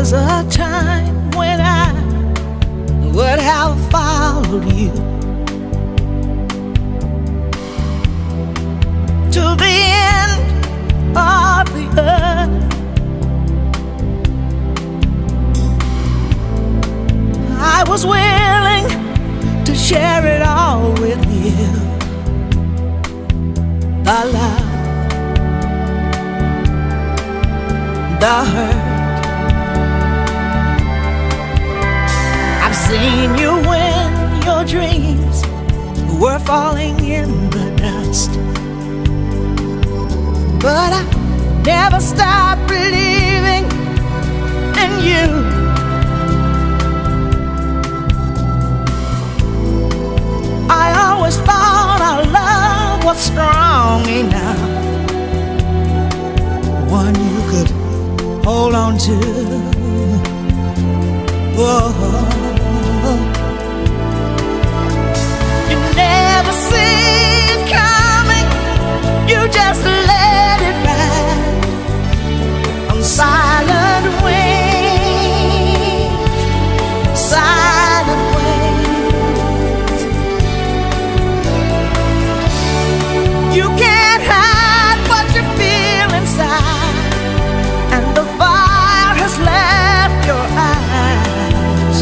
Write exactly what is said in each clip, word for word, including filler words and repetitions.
was a time when I would have followed you to the end of the earth. I was willing to share it all with you, the love, the hurt. I've seen you when your dreams were falling in the dust, but I never stopped believing in you. I always thought our love was strong enough, one you could hold on to. Whoa. Never see it coming, you just let it ride on silent wings, silent wings. You can't hide what you feel inside, and the fire has left your eyes,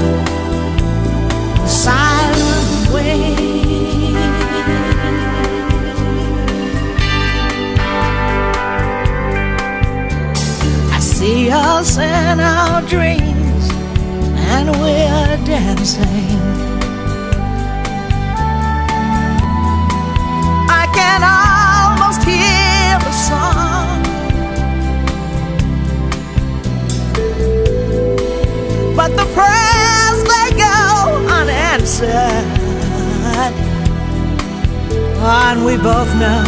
silent wings. See us in our dreams, and we're dancing. I can almost hear the song, but the prayers they go unanswered, and we both know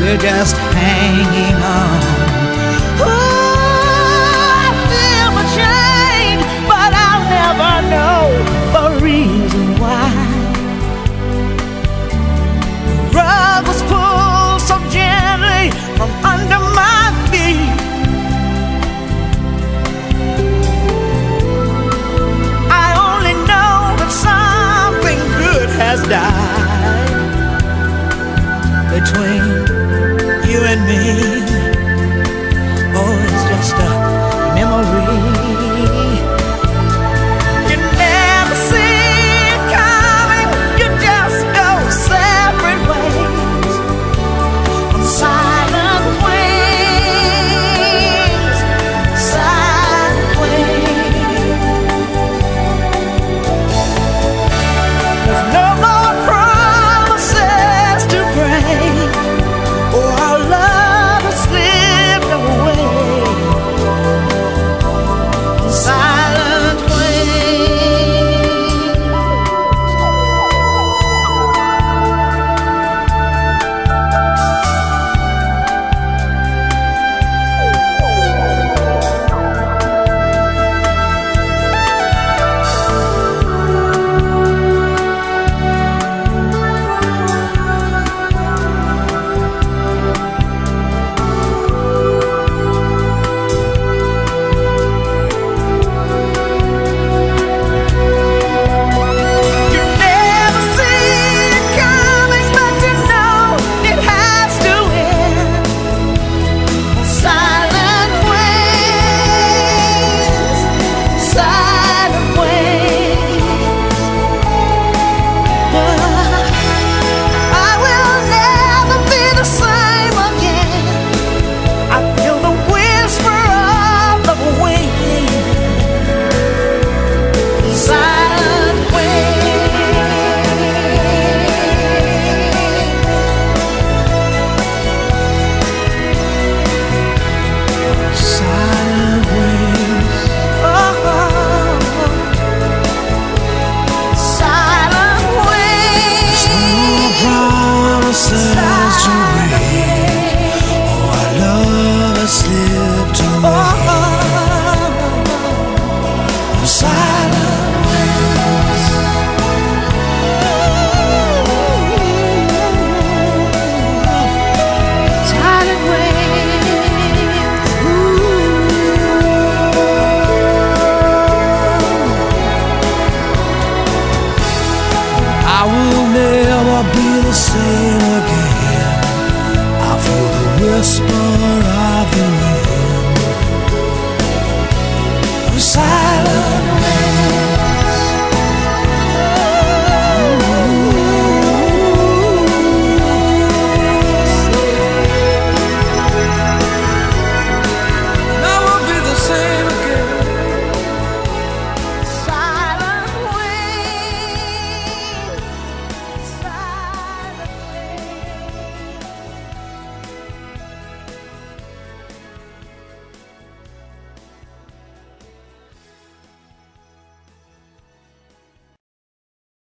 we're just hanging on. Ooh, I feel betrayed, but I'll never know the reason why. The rug was pulled so gently from under my feet. I only know that something good has died between you and me. Oh, it's just a memory. You never see it coming, you just go separate ways on silent wings, silent wings. There's no more promises to break. Slipped away. Oh, oh, oh, oh.